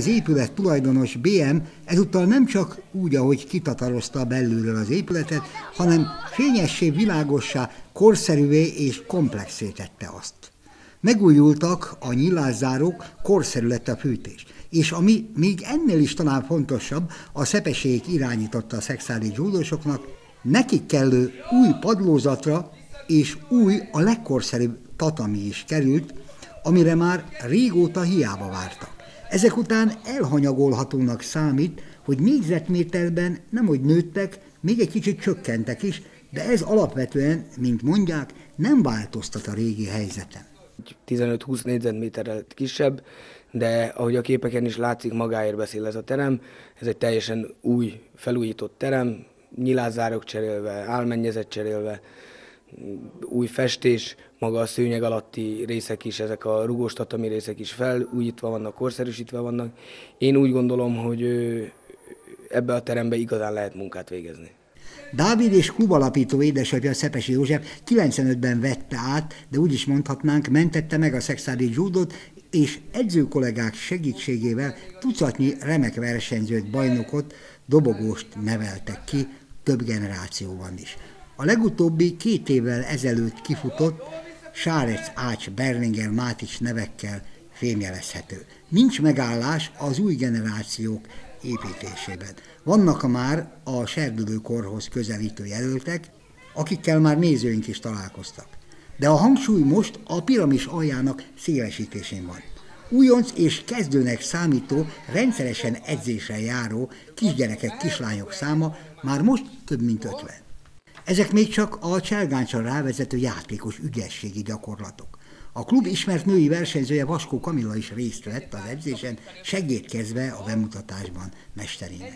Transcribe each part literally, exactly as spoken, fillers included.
Az épület tulajdonos bé em ezúttal nem csak úgy, ahogy kitatarozta belülről az épületet, hanem fényessé, világossá, korszerűvé és komplexé tette azt. Megújultak a nyilászárók, korszerű lett a fűtés. És ami még ennél is talán fontosabb, a szepesék irányította a szekszárdi judósoknak, nekik kellő új padlózatra és új, a legkorszerűbb tatami is került, amire már régóta hiába vártak. Ezek után elhanyagolhatónak számít, hogy négyzetméterben nemhogy nőttek, még egy kicsit csökkentek is, de ez alapvetően, mint mondják, nem változtat a régi helyzeten. tizenöt-húsz négyzetméterrel kisebb, de ahogy a képeken is látszik, magáért beszél ez a terem. Ez egy teljesen új, felújított terem, nyilászárok cserélve, álmennyezet cserélve, új festés, maga a szőnyeg alatti részek is, ezek a rugós tatami részek is felújítva vannak, korszerűsítve vannak. Én úgy gondolom, hogy ebbe a terembe igazán lehet munkát végezni. Dávid és klub alapító édesapja, Szepesi József kilencvenötben vette át, de úgy is mondhatnánk, mentette meg a szekszárdi judót, és edzőkollégák segítségével tucatnyi remek versenyzőt, bajnokot, dobogóst neveltek ki több generációban is. A legutóbbi két évvel ezelőtt kifutott Sárec, Ács, Berlinger, Mátics nevekkel fémjelezhető. Nincs megállás az új generációk építésében. Vannak már a serdülőkorhoz közelítő jelöltek, akikkel már nézőink is találkoztak. De a hangsúly most a piramis aljának szélesítésén van. Újonc és kezdőnek számító, rendszeresen edzésre járó kisgyerekek, kislányok száma már most több mint ötven. Ezek még csak a cselgáncsra rávezető játékos ügyességi gyakorlatok. A klub ismert női versenyzője, Vaskó Camilla is részt vett az edzésen, segédkezve a bemutatásban mesterének.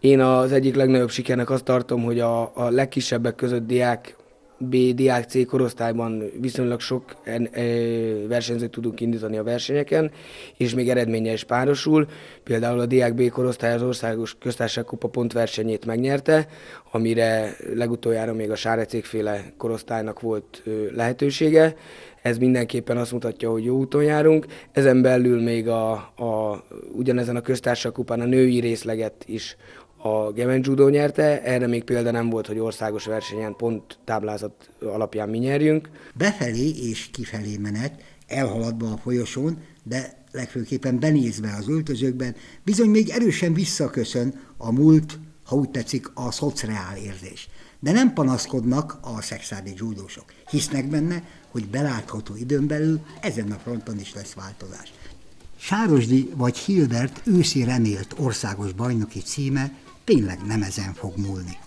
Én az egyik legnagyobb sikernek azt tartom, hogy a, a legkisebbek között diák B, diák C korosztályban viszonylag sok versenyzőt tudunk indítani a versenyeken, és még eredménye is párosul. Például a diák B korosztály az Országos Köztársaság Kupa pontversenyét megnyerte, amire legutoljára még a Sárecékféle korosztálynak volt lehetősége. Ez mindenképpen azt mutatja, hogy jó úton járunk. Ezen belül még a, a, ugyanezen a köztársaság kupán a női részleget is a Gemenc Judo nyerte, erre még példa nem volt, hogy országos versenyen pont táblázat alapján mi nyerjünk. Befelé és kifelé menet, elhaladva a folyosón, de legfőképpen benézve az öltözőkben, bizony még erősen visszaköszön a múlt, ha úgy tetszik, a szocreál érzés. De nem panaszkodnak a szekszárdi judósok. Hisznek benne, hogy belátható időn belül ezen a fronton is lesz változás. Sárosdi vagy Hilbert őszi remélt országos bajnoki címe tényleg nem ezen fog múlni.